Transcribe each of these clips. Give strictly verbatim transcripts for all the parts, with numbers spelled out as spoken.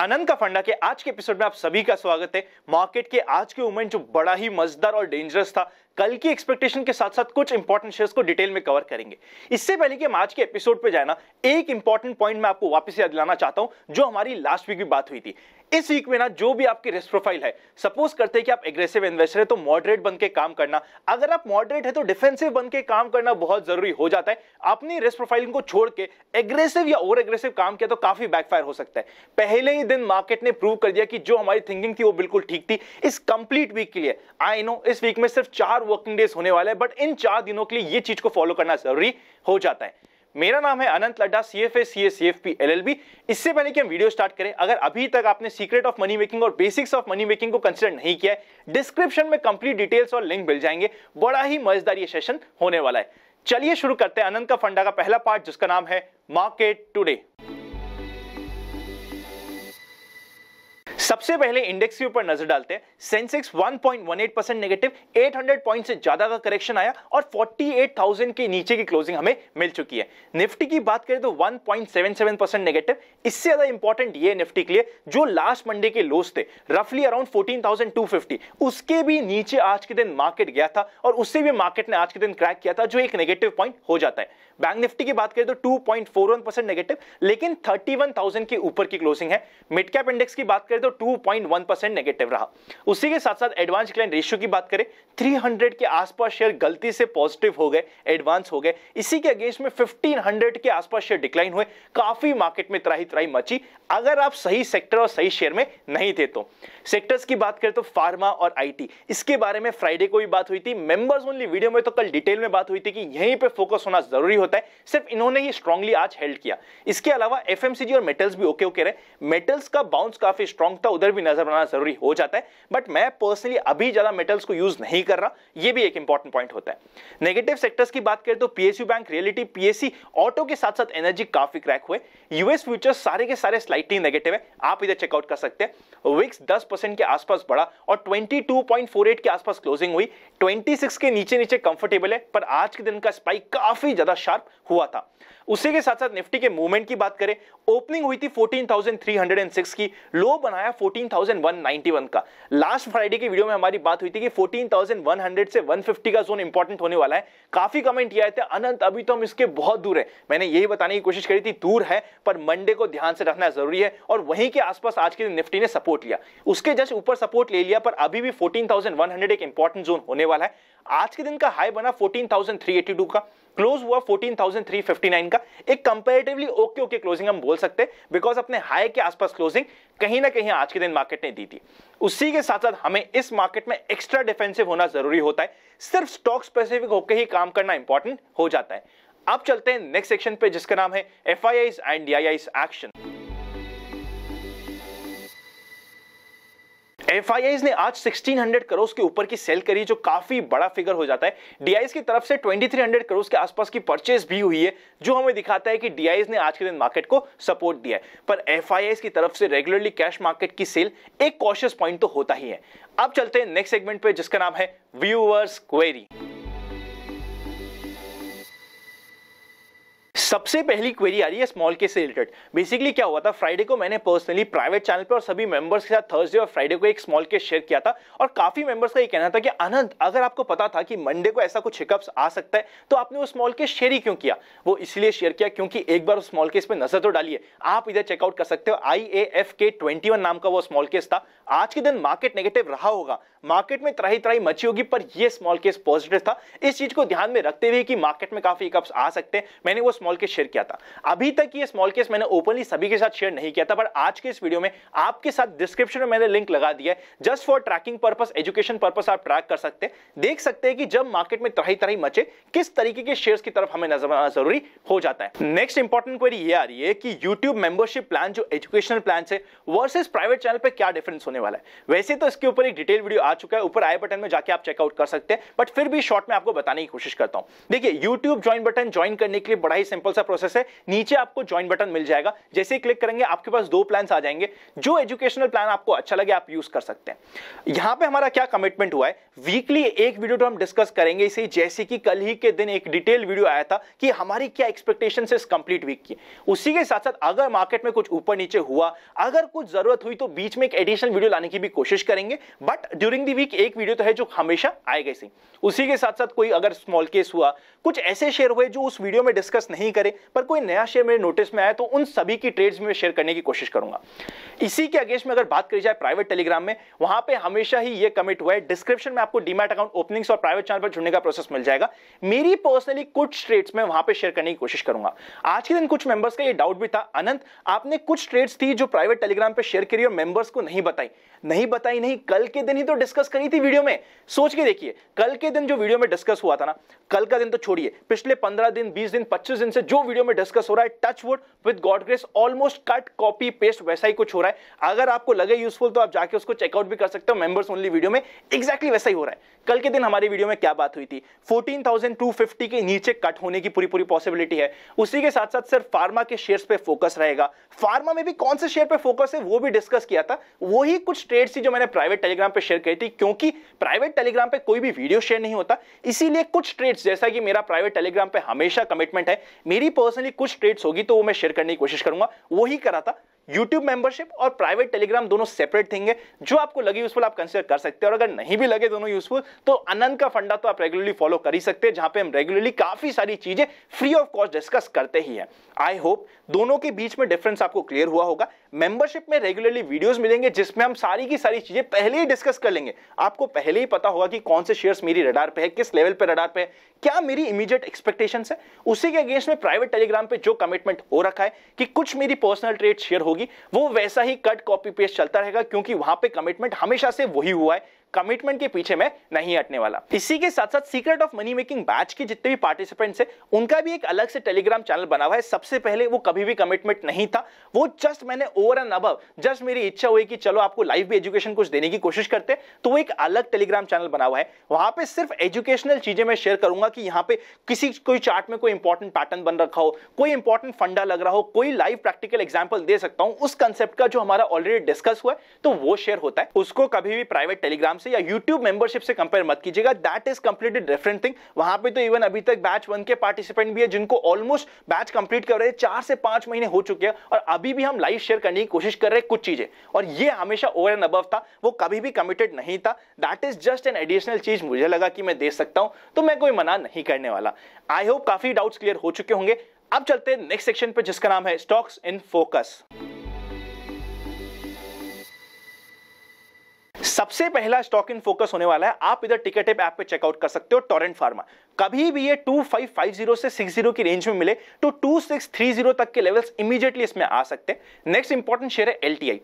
आनन्द का फंडा के आज के एपिसोड में आप सभी का स्वागत है। मार्केट के आज के मूवमेंट जो बड़ा ही मजेदार और डेंजरस था, कल की एक्सपेक्टेशन के साथ साथ कुछ इंपॉर्टेंट शेयर्स को डिटेल में कवर करेंगे। इससे पहले कि हम आज के एपिसोड पे जाना, एक इंपॉर्टेंट पॉइंट मैं आपको वापस याद दिलाना चाहता हूं जो हमारी लास्ट वीक भी बात हुई थी। इस वीक में ना जो भी आपकी रिस्क प्रोफाइल है, सपोज करते हैं कि आप एग्रेसिव इन्वेस्टर है तो मॉडरेट बनके काम करना, अगर आप मॉडरेट है तो डिफेंसिव बनके काम करना बहुत जरूरी हो जाता है। अपनी रिस्क प्रोफाइल को छोड़ के एग्रेसिव या ओवर एग्रेसिव काम किया तो काफी बैकफायर हो सकता है। पहले ही दिन मार्केट ने प्रूव कर दिया कि जो हमारी थिंकिंग थी वो बिल्कुल ठीक थी। इस कंप्लीट वीक के लिए, आई नो इस वीक में सिर्फ चार वर्किंग डेज होने वाले हैं, बट इन चार दिनों के लिए ये चीज को फॉलो करना जरूरी हो जाता है। मेरा नाम है Anant Ladda, C F A, C A, C F P, L L B. इससे पहले कि हम वीडियो स्टार्ट करें, अगर अभी तक आपने सीक्रेट ऑफ मनी मेकिंग और बेसिक्स ऑफ मनी मेकिंग को कंसीडर नहीं किया है, डिस्क्रिप्शन में कंप्लीट डिटेल्स और लिंक मिल जाएंगे। बड़ा ही मजेदार ये सेशन होने वाला है। चलिए शुरू करते हैं आनन्द का फंडा का पहला पार्ट, जिसका नाम है मार्केट टुडे। सबसे पहले इंडेक्स के ऊपर नजर डालते हैं। Sensex one point one eight percent negative, आठ सौ पॉइंट से ज्यादा का करेक्शन आया और अड़तालीस हज़ार के नीचे की क्लोजिंग हमें मिल चुकी है। निफ्टी की बात करें तो one point seven seven percent negative. इससे ज्यादा इंपॉर्टेंट ये निफ्टी के लिए जो लास्ट मंडे के लोस थे रफली अराउंड चौदह हज़ार दो सौ पचास, उसके भी नीचे आज के दिन मार्केट गया था और उससे भी मार्केट ने आज के दिन क्रैक किया था, जो एक नेगेटिव पॉइंट हो जाता है। बैंक निफ्टी की बात करें तो two point four one percent negative, लेकिन इकतीस हज़ार के ऊपर की क्लोजिंग है। मिड कैप इंडेक्स की बात करें तो two point one percent negative रहा। उसी के साथ साथ एडवांस क्लाइंट रेशियो की बात करें, तीन सौ के आसपास शेयर गलती से पॉजिटिव हो गए, एडवांस हो गए। इसी के अगेंस्ट में पंद्रह सौ के आसपास शेयर डिक्लाइन हुए। काफी मार्केट में त्राही त्राही मची अगर आप सही सेक्टर और सही शेयर में नहीं थे तो। सेक्टर्स की बात करें तो फार्मा और आईटी, इसके बारे में फ्राइडे को भी बात हुई थी। मेंबर्स ओनली वीडियो में तो कल डिटेल में बात हुई थी कि यहीं पे फोकस होना जरूरी होता है। सिर्फ इन्होंने ही स्ट्रांगली आज हेल्ड किया। इसके अलावा एफ एम सी जी और मेटल्स भी ओके ओके रहे। मेटल्स का बाउंस काफी स्ट्रांग था, उधर भी नजर बनाना जरूरी हो जाता है, बट मैं पर्सनली अभी ज्यादा मेटल्स को यूज नहीं कर रहा, ये भी एक इंपॉर्टेंट पॉइंट होता है। नेगेटिव सेक्टर्स की बात करें तो P S U bank, realty, P S C, auto के साथ साथ एनर्जी काफी क्रैक हुए। यूएस फ्यूचर्स सारे के सारे स्लाइटली नेगेटिव है, आप इधर चेकआउट कर सकते हैं। विक्स दस परसेंट के आसपास बढ़ा और बाईस पॉइंट फोर एट के आसपास क्लोजिंग हुई। छब्बीस के नीचे नीचे कंफर्टेबल है, पर आज के दिन का स्पाइक काफी ज्यादा शार्प हुआ था। उसी के साथ साथ निफ्टी के मूवमेंट की बात करें, ओपनिंग हुई थी चौदह हज़ार तीन सौ छह की, लो बनाया चौदह हज़ार एक सौ इक्यानवे का। लास्ट फ्राइडे की वीडियो में हमारी बात हुई थी कि चौदह हज़ार एक सौ से एक सौ पचास का जोन इंपॉर्टेंट होने वाला है। काफी कमेंट ये आए थे, अनंत अभी तो हम इसके बहुत दूर है। मैंने यही बताने की कोशिश करी थी दूर है, पर मंडे को ध्यान से रखना जरूरी है। और वहीं के आसपास आज के दिन निफ्टी ने सपोर्ट लिया, उसके जस्ट ऊपर सपोर्ट ले लिया, पर अभी भी चौदह हज़ार एक सौ एक इंपॉर्टेंट जोन होने वाला है। आज के दिन का हाई बना चौदह हज़ार तीन सौ बयासी का, क्लोज हुआ चौदह हज़ार तीन सौ उनसठ का। एक कंपैरेटिवली ओके ओके क्लोजिंग हम बोल सकते हैं, बिकॉज अपने हाई के आसपास क्लोजिंग कहीं ना कहीं आज के दिन मार्केट ने दी थी। उसी के साथ साथ हमें इस मार्केट में एक्स्ट्रा डिफेंसिव होना जरूरी होता है, सिर्फ स्टॉक स्पेसिफिक होकर ही काम करना इंपॉर्टेंट हो जाता है। अब चलते हैं नेक्स्ट सेक्शन पे, जिसका नाम है F I Is and D I Is action. F I Is ने आज सोलह सौ करोड़ के ऊपर की सेल करी, जो काफी बड़ा फिगर हो जाता है। डी आई आईज़ की तरफ से तेईस सौ करोड़ के आसपास की परचेज भी हुई है, जो हमें दिखाता है कि डी आई आईज़ ने आज के दिन मार्केट को सपोर्ट दिया है। पर एफ आई आईज़ की तरफ से रेगुलरली कैश मार्केट की सेल एक कॉशियस पॉइंट तो होता ही है। अब चलते हैं नेक्स्ट सेगमेंट पे, जिसका नाम है व्यूअर्स क्वेरी। सबसे पहली क्वेरी आ रही है स्मॉल केस से रिलेटेड। बेसिकली क्या हुआ था, फ्राइडे को मैंने पर्सनली प्राइवेट चैनल पर और सभी मेंबर्स के साथ थर्सडे और फ्राइडे को एक स्मॉल केस शेयर किया था। और काफी मेंबर्स का ये कहना था कि आनंद, अगर आपको पता था कि मंडे को ऐसा कुछ हिकअप्स आ सकता है तो आपने वो स्मॉल केस शेयर ही क्यों किया। वो इसलिए शेयर किया क्योंकि एक बार स्मॉल केस पर नजर तो डालिए, आप इधर चेकआउट कर सकते हो। आई ए एफ के इक्कीस नाम का वो स्मॉल केस था। आज के दिन मार्केट नेगेटिव रहा होगा, मार्केट में त्राही त्राही मची होगी, पर यह स्मॉल केस पॉजिटिव था। इस चीज को ध्यान में रखते हुए कि मार्केट में काफी हिकअप्स आ सकते हैं, मैंने वो स्मॉल केस शेयर किया था। अभी तक ये स्मॉल केस मैंने ओपनली सभी के साथ शेयर नहीं किया था, पर आज के इस वीडियो में आपके साथ डिस्क्रिप्शन में मैंने लिंक लगा दिया है, just for tracking purpose, education purpose. आप ट्रैक कर सकते हैं, देख सकते हैं कि जब मार्केट में तरह तरह मचे किस तरीके के शेयर्स की तरफ हमें नजर आना जरूरी हो जाता है। नेक्स्ट इंपॉर्टेंट क्वेरी ये आ रही है कि यूट्यूब मेंबरशिप प्लान जो एजुकेशनल प्लान है वर्सेस प्राइवेट चैनल पर क्या डिफरेंस होने वाला है। वैसे तो इसके ऊपर एक डिटेल वीडियो आ चुका है, ऊपर आई बटन में जाके आप चेकआउट कर सकते हैं, बट फिर भी शॉर्ट में आपको बताने की कोशिश करता हूं। देखिए, यूट्यूब ज्वाइन बटन ज्वाइन करने के लिए बड़ा ही सिंपल सा प्रोसेस है। नीचे आपको ज्वाइन बटन मिल जाएगा, जैसे ही क्लिक करेंगे आपके पास दो प्लान आ जाएंगे, जो एजुकेशनल प्लान आपको अच्छा लगे आप यूज कर सकते हैं। यहां पे हमारा क्या कमिटमेंट हुआ है, वीकली एक वीडियो तो हम डिस्कस करेंगे इसे, जैसे कि कल ही के दिन एक डिटेल वीडियो आया था कि हमारी क्या एक्सपेक्टेशन है कंप्लीट वीक की। उसी के साथ साथ अगर मार्केट में कुछ ऊपर नीचे हुआ, अगर कुछ जरूरत हुई तो बीच में एक एडिशनल वीडियो लाने की भी कोशिश करेंगे, बट ड्यूरिंग द वीक एक वीडियो तो है जो हमेशा आएगा ही। उसी के साथ साथ कोई अगर स्मॉल केस हुआ, कुछ ऐसे शेयर हुए जो उस वीडियो में डिस्कस नहीं करे पर कोई नया शेयर मेरे नोटिस में आया तो उन सभी की ट्रेड्स में शेयर करने की कोशिश करूंगा। इसी के अगेंस्ट में अगर बात करी जाए प्राइवेट टेलीग्राम में, वहां पे हमेशा ही ये कमिट हुआ है, डिस्क्रिप्शन में आपको डीमैट अकाउंट ओपनिंग्स और प्राइवेट चैनल पर जुड़ने का प्रोसेस मिल जाएगा। मेरी पर्सनली कुछ ट्रेड्स में वहां पे शेयर करने की कोशिश करूंगा। आज के दिन कुछ मेंबर्स का ये डाउट भी था, अनंत आपने कुछ ट्रेड्स थी जो प्राइवेट टेलीग्राम पे शेयर करी और मेंबर्स को नहीं बताई। नहीं बताई नहीं, कल के दिन ही तो डिस्कस करी थी वीडियो में। सोच के देखिए, कल के दिन जो वीडियो में डिस्कस हुआ था ना, कल का दिन तो छोड़िए, पिछले पंद्रह दिन बीस दिन पच्चीस दिन से जो वीडियो में डिस्कस हो रहा है, touch wood with God grace almost cut copy paste वैसा ही कुछ हो रहा है। अगर आपको लगे यूजफुल तो आप जाके उसको चेकआउट भी कर सकते हो, मेंबर्स ओनली वीडियो में एग्जैक्टली वैसा ही हो रहा है। कल के दिन हमारी वीडियो में क्या बात हुई थी, चौदह हज़ार दो सौ पचास के नीचे कट होने की पूरी पूरी पॉसिबिलिटी है। उसी के साथ साथ सिर्फ फार्मा के शेयर्स पे फोकस रहेगा, फार्मा में भी कौन से शेयर पे फोकस है वो भी डिस्कस किया था। वही कुछ ट्रेड्स थी जो मैंने प्राइवेट टेलीग्राम पे शेयर करी थी, क्योंकि प्राइवेट टेलीग्राम पे कोई भी वीडियो शेयर नहीं होता, इसीलिए कुछ ट्रेड्स, जैसा कि मेरा प्राइवेट टेलीग्राम पे हमेशा कमिटमेंट है, मेरी पर्सनली कुछ ट्रेड्स होगी तो वो मैं शेयर करने की कोशिश करूंगा। वही करा था, यूट्यूब मेंबरशिप और प्राइवेट टेलीग्राम दोनों सेपरेट थिंग है, जो आपको लगे यूजफुल आप कंसीडर कर सकते हैं, और अगर नहीं भी लगे दोनों यूजफुल तो आनंद का फंडा तो आप रेगुलरली फॉलो कर ही सकते हैं, जहां पे हम रेगुलरली काफी सारी चीजें फ्री ऑफ कॉस्ट डिस्कस करते ही हैं। आई होप दोनों के बीच में डिफरेंस आपको क्लियर हुआ होगा। मेंबरशिप में रेगुलरली वीडियोस मिलेंगे जिसमें हम सारी की सारी चीजें पहले ही डिस्कस कर लेंगे, आपको पहले ही पता होगा कि कौन से शेयर्स मेरी रडार पे है, किस लेवल पे रडार पे है, क्या मेरी इमीडिएट एक्सपेक्टेशंस है। उसी के अगेंस्ट में प्राइवेट टेलीग्राम पे जो कमिटमेंट हो रखा है कि कुछ मेरी पर्सनल ट्रेड शेयर होगी, वो वैसा ही कट कॉपी पेस्ट चलता रहेगा, क्योंकि वहां पे कमिटमेंट हमेशा से वही हुआ है, कमिटमेंट के पीछे मैं नहीं हटने वाला। इसी के साथ साथ secret of money making batch के जितने भी पार्टिसिपेंट्स हैं उनका भी एक अलग से टेलीग्राम चैनल बना हुआ है। सबसे पहले वो कभी भी कमिटमेंट नहीं था, वो जस्ट मैंने ओवर एंड अबव, जस्ट मेरी इच्छा हुई कि चलो आपको लाइव भी एजुकेशन कुछ देने की कोशिश करते, तो वो एक अलग टेलीग्राम चैनल बना हुआ है। वहां पे सिर्फ एजुकेशनल चीजें मैं शेयर करूंगा कि यहाँ पे किसी कोई चार्ट में कोई इंपॉर्टेंट पैटर्न बन रखा हो, कोई इंपॉर्टेंट फंडा लग रहा हो, कोई लाइव प्रैक्टिकल एग्जाम्पल दे सकता हूँ उस कंसेप्ट का जो हमारा ऑलरेडी डिस्कस हुआ है, तो वो शेयर होता है। उसको कभी भी प्राइवेट टेलीग्राम से या YouTube मेंबरशिप से कंपेयर मत कीजिएगा, that is completely different thing. वहां पे तो इवन अभी तक बैच वन के पार्टिसिपेंट भी है जिनको ऑलमोस्ट बैच कंप्लीट कर रहे हैं, चार से पांच महीने हो चुके हैं और अभी भी हम लाइव शेयर करने की कोशिश कर रहे हैं कुछ चीजें, और ये हमेशा ओवर एंड अबव था, वो कभी भी कमिटेड नहीं था। That is just an additional चीज मुझे लगा कि मैं दे सकता हूं, तो मैं कोई मना नहीं करने वाला। आई होप काफी डाउट्स क्लियर हो चुके होंगे। अब चलते हैं नेक्स्ट सेक्शन पे जिसका नाम है स्टॉक्स इन फोकस। सबसे पहला स्टॉक इन फोकस होने वाला है, आप इधर टिकट ऐप ऐप पे चेकआउट कर सकते हो, टोरेंट फार्मा। कभी भी ये टू फाइव फाइव ज़ीरो से सिक्स ज़ीरो की रेंज में मिले तो टू सिक्स थ्री ज़ीरो तक के लेवल्स इमीडिएटली इसमें आ सकते हैं। नेक्स्ट इंपॉर्टेंट शेयर है एलटीआई।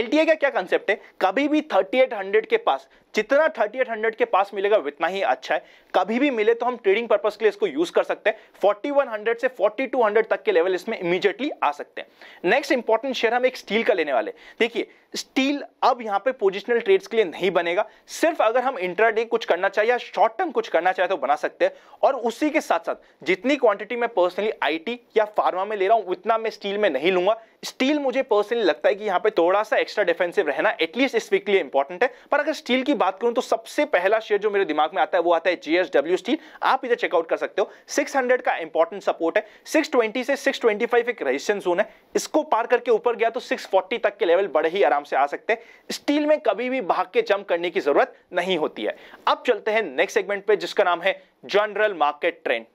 एलटीआई का क्या कांसेप्ट है, कभी भी थर्टी एट हंड्रेड के पास, जितना थर्टी एट हंड्रेड के पास मिलेगा उतना ही अच्छा है, कभी भी मिले तो हम ट्रेडिंग पर्पस के लिए इसको यूज कर सकते हैं। फोर्टी वन हंड्रेड से फोर्टी टू हंड्रेड तक के लेवल इसमें इमीडिएटली आ सकते हैं। नेक्स्ट इंपॉर्टेंट शेयर हम एक स्टील का लेने वाले। देखिए स्टील अब यहाँ पे पोजिशनल ट्रेड्स के लिए नहीं बनेगा, सिर्फ अगर हम इंट्राडे कुछ करना चाहिए या शॉर्ट टर्म कुछ करना चाहे तो बना सकते हैं। और उसी के साथ साथ जितनी क्वांटिटी मैं पर्सनली आईटी या फार्मा में ले रहा हूं उतना मैं स्टील में नहीं लूंगा। स्टील मुझे पर्सनली लगता है कि यहाँ पे थोड़ा सा एक्स्ट्रा डिफेंसिव रहना एटलीस्ट इस वीक के लिए इंपॉर्टेंट है। पर अगर स्टील की बात करूं तो सबसे पहला शेयर जो मेरे दिमाग में आता है वो आता है जीएसडब्ल्यू स्टील। आप इधर चेकआउट कर सकते हो, सिक्स हंड्रेड का इंपॉर्टेंट सपोर्ट है, सिक्स ट्वेंटी से सिक्स ट्वेंटी फाइव एक रेजिस्टेंस जोन है, इसको पार करके ऊपर गया तो सिक्स फोर्टी तक के लेवल बड़े ही आराम से आ सकते हैं। स्टील में कभी भी भाग के जंप करने की जरूरत नहीं होती है। अब चलते हैं नेक्स्ट सेगमेंट पे जिसका नाम है general market trend.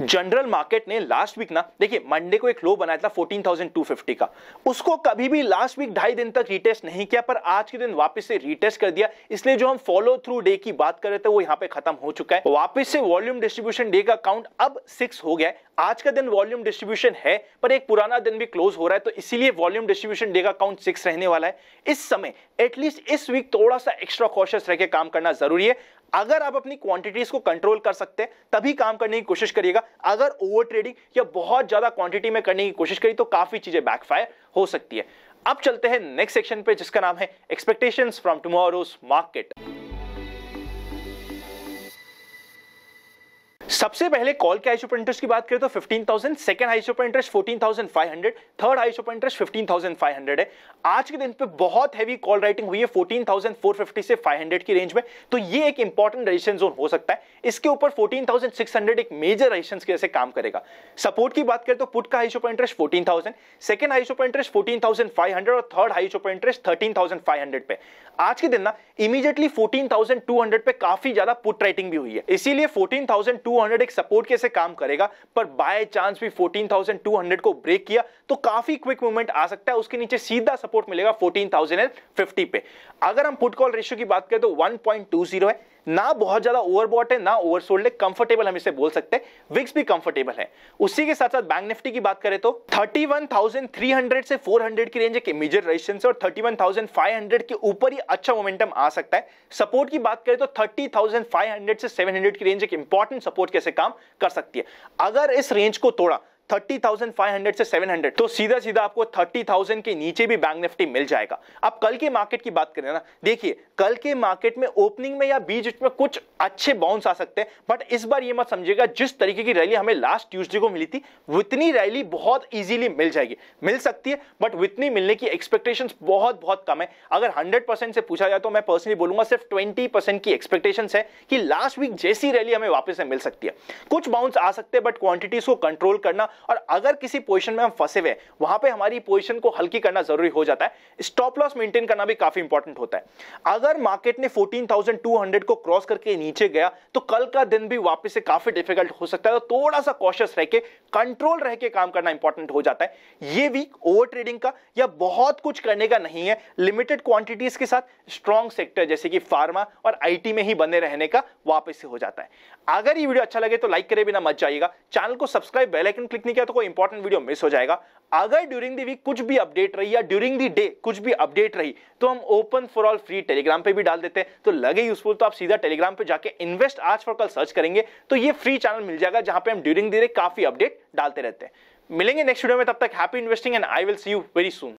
General market ने लास्ट वीक ना, देखिए मंडे को एक लो बनाया था फोर्टीन थाउजेंड टू फिफ्टी का, उसको कभी भी लास्ट वीक ढाई दिन तक रीटेस्ट नहीं किया, पर आज के दिन वापस से रीटेस्ट कर दिया। इसलिए जो हम फॉलो थ्रू डे की बात कर रहे थे वो यहाँ पे खत्म हो चुका है। वापस से वॉल्यूम डिस्ट्रीब्यूशन डे का काउंट अब सिक्स हो गया है। आज का दिन वॉल्यूम डिस्ट्रीब्यूशन है पर एक पुराना दिन भी क्लोज हो रहा है, तो इसीलिए वॉल्यूम डिस्ट्रीब्यूशन डे का काउंट सिक्स रहने वाला है। इस समय एटलीस्ट इस वीक थोड़ा सा एक्स्ट्रा कॉशियस रह के काम करना जरूरी है। अगर आप अपनी क्वांटिटीज को कंट्रोल कर सकते हैं तभी काम करने की कोशिश करिएगा। अगर ओवर ट्रेडिंग या बहुत ज्यादा क्वांटिटी में करने की कोशिश करी तो काफी चीजें बैकफायर हो सकती है। अब चलते हैं नेक्स्ट सेक्शन पे जिसका नाम है एक्सपेक्टेशंस फ्रॉम टुमारोज मार्केट। सबसे पहले कॉल के आईसीओ पर इंटरेस्ट की बात करें तो पंद्रह हज़ार, सेकंड आईसीओ पर इंटरेस्ट चौदह हज़ार पाँच सौ, थर्ड आईसीओ पर इंटरेस्ट पंद्रह हज़ार पाँच सौ है। आज के दिन पे बहुत हैवी कॉल राइटिंग हुई है चौदह हज़ार चार सौ पचास से पाँच सौ की रेंज में, तो ये एक इंपॉर्टेंट रेजिस्टेंस जोन हो सकता है। इसके ऊपर चौदह हज़ार छह सौ एक मेजर रेजिस्टेंस के जैसे काम करेगा। सपोर्ट की बात करें तो पुट का आईसीओ पर इंटरेस्ट चौदह हज़ार, सेकंड आईसीओ पर इंटरेस्ट चौदह हज़ार पाँच सौ और थर्ड आईसीओ पर इंटरेस्ट तेरह हज़ार पाँच सौ पे। आज के दिन ना इमीडिएटली चौदह हज़ार दो सौ पे काफी ज्यादा पुट राइटिंग भी हुई है, इसीलिए चौदह हज़ार दो सौ एक सपोर्ट कैसे काम करेगा, पर बाय चांस भी चौदह हज़ार दो सौ को ब्रेक किया तो काफी क्विक मूवमेंट आ सकता है। उसके नीचे सीधा सपोर्ट मिलेगा चौदह हज़ार पचास पे। अगर हम पुट कॉल रेशियो की बात करें तो एक पॉइंट दो ज़ीरो है, ना बहुत ज्यादा ओवरबॉट है ना ओवरसोल्ड है, कंफर्टेबल हम इसे बोल सकते हैं, विक्स भी कंफर्टेबल है। उसी के साथ साथ बैंक निफ्टी की बात करें तो इकतीस हज़ार तीन सौ से चार सौ की रेंज के मेजर रेजिस्टेंस और इकतीस हज़ार पाँच सौ के ऊपर ही अच्छा मोमेंटम आ सकता है। सपोर्ट की बात करें तो तीस हज़ार पाँच सौ से सात सौ की रेंज एक इंपॉर्टेंट सपोर्ट कैसे काम कर सकती है। अगर इस रेंज को तोड़ा तीस हज़ार पाँच सौ से सात सौ तो सीधा सीधा आपको तीस हज़ार के नीचे भी बैंक निफ्टी मिल जाएगा। अब कल के मार्केट की बात करें ना, देखिए कल के मार्केट में ओपनिंग में या बीच में कुछ अच्छे बाउंस आ सकते हैं, बट इस बार ये मत समझिएगा जिस तरीके की रैली हमें लास्ट ट्यूसडे को मिली थी उतनी रैली बहुत इजीली मिल जाएगी, मिल सकती है, बट उतनी मिलने की एक्सपेक्टेशन बहुत बहुत कम है। अगर हंड्रेड परसेंट से पूछा जाए तो मैं पर्सनली बोलूंगा सिर्फ ट्वेंटी परसेंट की एक्सपेक्टेशन है कि लास्ट वीक जैसी रैली हमें वापस मिल सकती है। कुछ बाउंस आ सकते हैं, बट क्वांटिटीज को कंट्रोल करना और अगर किसी पोजीशन में हम फंसे हुए हैं वहां पे हमारी पोजीशन को हल्की करना जरूरी हो जाता है। स्टॉप लॉस मेंटेन करना भी काफी इंपॉर्टेंट होता है। अगर मार्केट ने चौदह हज़ार दो सौ को क्रॉस करके नीचे गया तो कल का दिन भी वापस से काफी डिफिकल्ट हो सकता है, तो थोड़ा सा कॉशियस रह के कंट्रोल रह के काम करना इंपॉर्टेंट हो जाता है। ये वीक ओवर ट्रेडिंग का या बहुत कुछ करने का नहीं है, लिमिटेड क्वांटिटीज के साथ स्ट्रॉन्ग सेक्टर जैसे कि फार्मा और आईटी में ही बने रहने का वापस से हो जाता है। अगर ये वीडियो अच्छा लगे तो लाइक करे बिना मत जाइएगा, चैनल को सब्सक्राइब बेल आइकन क्लिक नहीं किया तो कोई इंपॉर्टेंट वीडियो मिस हो जाएगा। अगर ड्यूरिंग द वीक कुछ भी अपडेट रही या ड्यूरिंग द डे कुछ भी अपडेट रही तो हम open for all free Telegram पे भी डाल देते हैं, तो लगे यूजफुल तो आप सीधा टेलीग्राम पे जाके इन्वेस्ट आज फॉर कल सर्च करेंगे तो ये फ्री चैनल मिल जाएगा जहां पे हम ड्यूरिंग द डे काफी अपडेट डालते रहते हैं। मिलेंगे नेक्स्ट वीडियो में, तब तक happy investing and I will see you very soon.